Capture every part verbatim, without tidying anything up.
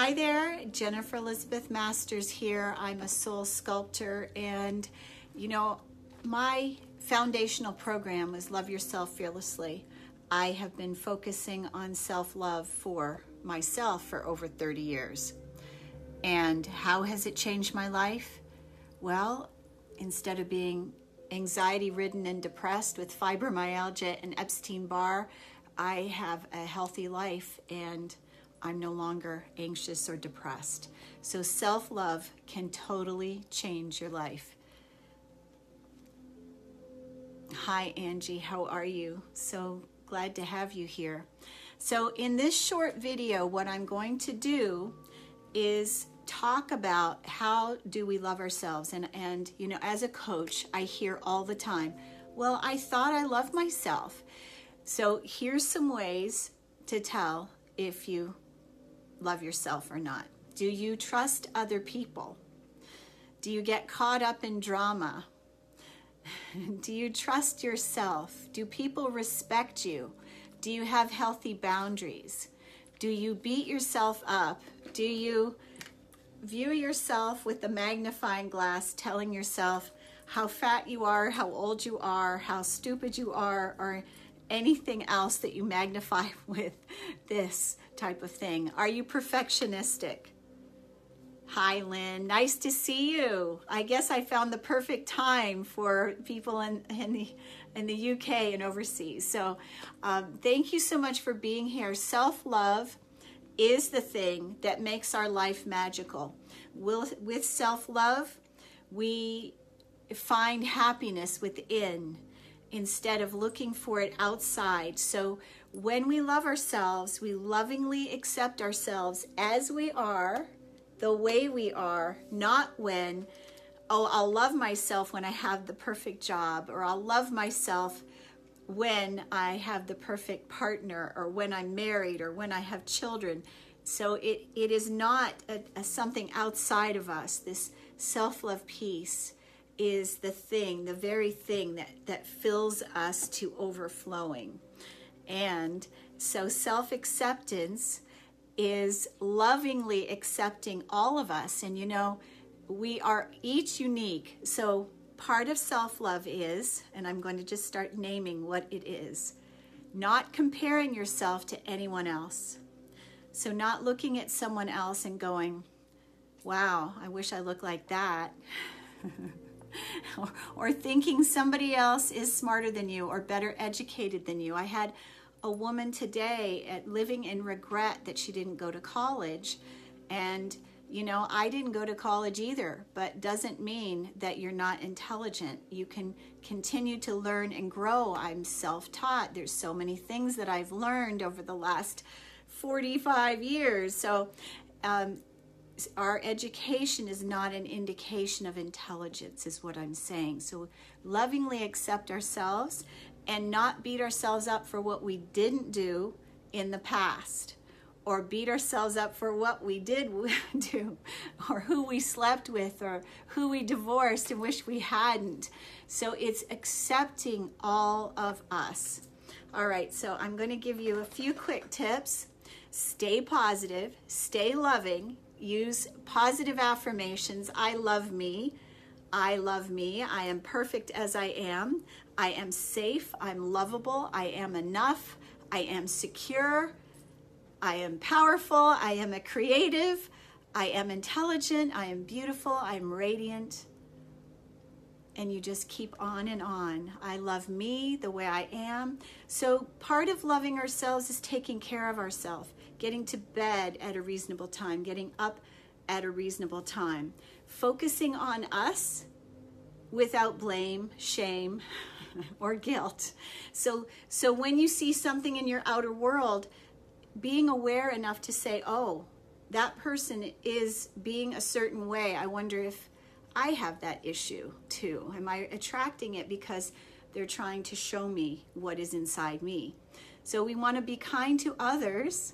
Hi there, Jennifer Elizabeth Masters here. I'm a soul sculptor, and you know, my foundational program is Love Yourself Fearlessly. I have been focusing on self-love for myself for over thirty years. And how has it changed my life? Well, instead of being anxiety-ridden and depressed with fibromyalgia and Epstein-Barr, I have a healthy life and I'm no longer anxious or depressed. So self-love can totally change your life. Hi, Angie, how are you? So glad to have you here. So in this short video, what I'm going to do is talk about how do we love ourselves. And, and you know, as a coach, I hear all the time, well, I thought I loved myself. So here's some ways to tell if you love yourself or not. Do you trust other people? Do you get caught up in drama? Do you trust yourself? Do people respect you? Do you have healthy boundaries? Do you beat yourself up? Do you view yourself with a magnifying glass, telling yourself how fat you are, how old you are, how stupid you are, or anything else that you magnify with this type of thing? Are you perfectionistic? Hi, Lynn. Nice to see you. I guess I found the perfect time for people in, in, the, in the U K and overseas. So um, thank you so much for being here. Self-love is the thing that makes our life magical. We'll, with self-love, we find happiness within instead of looking for it outside. So when we love ourselves, we lovingly accept ourselves as we are, the way we are, not when, oh, I'll love myself when I have the perfect job, or I'll love myself when I have the perfect partner, or when I'm married, or when I have children. So it, it is not a, a something outside of us. This self-love piece is the thing, the very thing that, that fills us to overflowing. And so self-acceptance is lovingly accepting all of us. And you know, we are each unique. So part of self-love is, and I'm going to just start naming what it is, not comparing yourself to anyone else. So not looking at someone else and going, wow, I wish I looked like that. Or, or thinking somebody else is smarter than you or better educated than you. I had a woman today at living in regret that she didn't go to college. And, you know, I didn't go to college either, but doesn't mean that you're not intelligent. You can continue to learn and grow. I'm self-taught. There's so many things that I've learned over the last forty-five years. So, um, our education is not an indication of intelligence, is what I'm saying. So lovingly accept ourselves and not beat ourselves up for what we didn't do in the past, or beat ourselves up for what we did do, or who we slept with, or who we divorced and wish we hadn't. So it's accepting all of us. All right, so I'm going to give you a few quick tips. Stay positive, stay loving, use positive affirmations. I love me. I love me. I am perfect as I am. I am safe. I'm lovable. I am enough. I am secure. I am powerful. I am a creative. I am intelligent. I am beautiful. I am radiant. And you just keep on and on. I love me the way I am. So part of loving ourselves is taking care of ourselves, getting to bed at a reasonable time, getting up at a reasonable time, focusing on us without blame, shame, or guilt. So, so when you see something in your outer world, being aware enough to say, oh, that person is being a certain way. I wonder if I have that issue too. Am I attracting it because they're trying to show me what is inside me? So we want to be kind to others,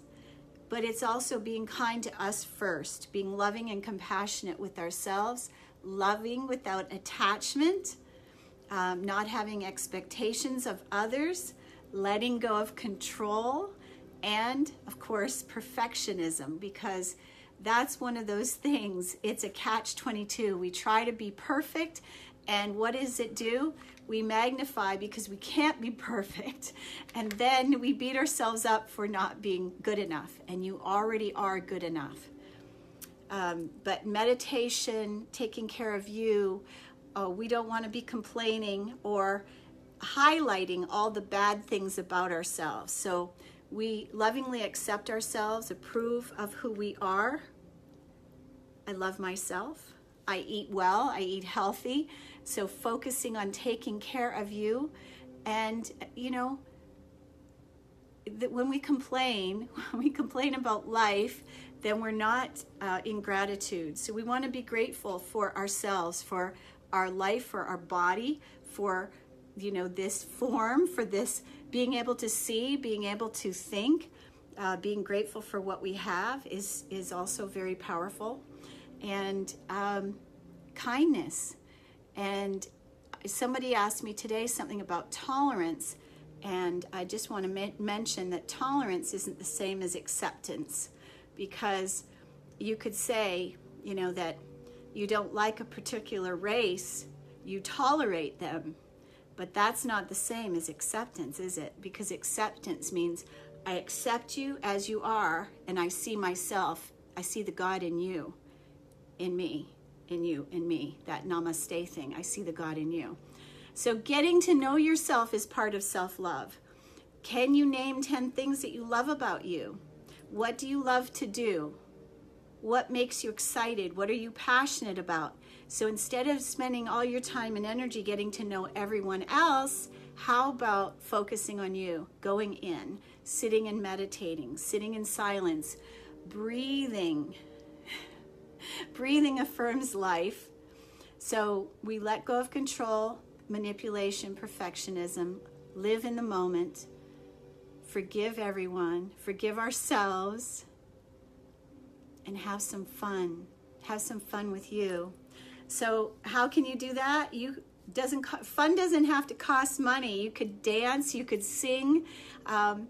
but it's also being kind to us first, being loving and compassionate with ourselves, loving without attachment, um, not having expectations of others, letting go of control, and of course, perfectionism, because that's one of those things. It's a catch twenty-two. We try to be perfect, and what does it do? We magnify because we can't be perfect, and then we beat ourselves up for not being good enough, and you already are good enough. Um, but meditation, taking care of you, uh, we don't want to be complaining or highlighting all the bad things about ourselves. So we lovingly accept ourselves, approve of who we are. I love myself. I eat well, I eat healthy. So focusing on taking care of you. And you know, that when we complain, when we complain about life, then we're not uh, in gratitude. So we want to be grateful for ourselves, for our life, for our body, for you know, this form, for this being able to see, being able to think, uh, being grateful for what we have is, is also very powerful. And um, kindness. And somebody asked me today something about tolerance, and I just want to ma- mention that tolerance isn't the same as acceptance, because you could say, you know, that you don't like a particular race, you tolerate them, but that's not the same as acceptance, is it? Because acceptance means I accept you as you are, and I see myself, I see the God in you, in me, in you, in me, that namaste thing. I see the God in you. So getting to know yourself is part of self-love. Can you name ten things that you love about you? What do you love to do? What makes you excited? What are you passionate about? So instead of spending all your time and energy getting to know everyone else, how about focusing on you, going in, sitting and meditating, sitting in silence, breathing. Breathing affirms life. So we let go of control, manipulation, perfectionism, live in the moment, forgive everyone, forgive ourselves, and have some fun. Have some fun with you. So how can you do that? You doesn't fun doesn't have to cost money. You could dance, you could sing. Um,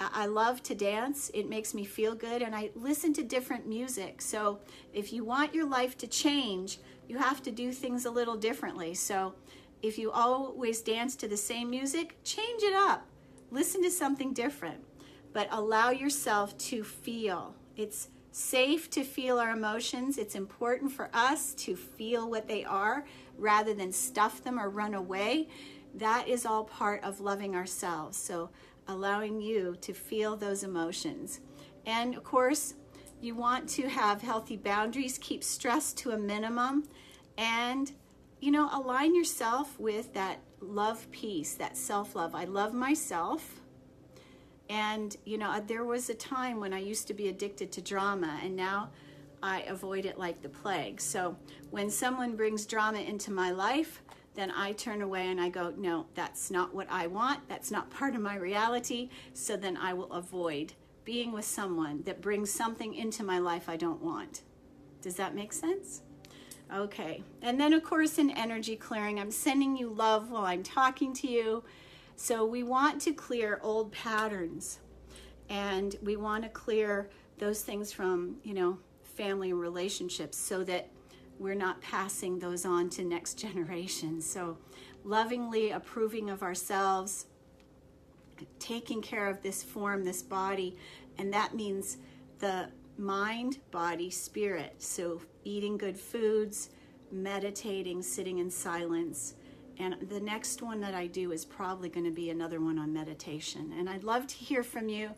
I love to dance. It makes me feel good, and I listen to different music. So if you want your life to change, you have to do things a little differently. So if you always dance to the same music, change it up. Listen to something different, but allow yourself to feel. It's safe to feel our emotions. It's important for us to feel what they are rather than stuff them or run away. That is all part of loving ourselves. So allowing you to feel those emotions. And of course, you want to have healthy boundaries, keep stress to a minimum, and you know, align yourself with that love piece, that self-love. I love myself. And you know, there was a time when I used to be addicted to drama, and now I avoid it like the plague. So when someone brings drama into my life, then I turn away and I go, no, that's not what I want. That's not part of my reality. So then I will avoid being with someone that brings something into my life I don't want. Does that make sense? Okay. And then of course, in energy clearing, I'm sending you love while I'm talking to you. So we want to clear old patterns, and we want to clear those things from, you know, family and relationships, so that we're not passing those on to next generation. So lovingly approving of ourselves, taking care of this form, this body, and that means the mind, body, spirit. So eating good foods, meditating, sitting in silence. And the next one that I do is probably going to be another one on meditation. And I'd love to hear from you.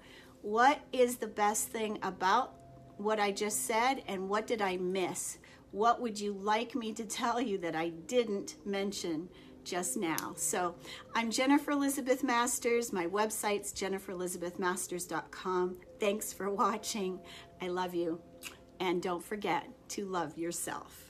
What is the best thing about what I just said, and what did I miss? What would you like me to tell you that I didn't mention just now? So I'm Jennifer Elizabeth Masters. My website's jennifer elizabeth masters dot com. Thanks for watching. I love you. And don't forget to love yourself.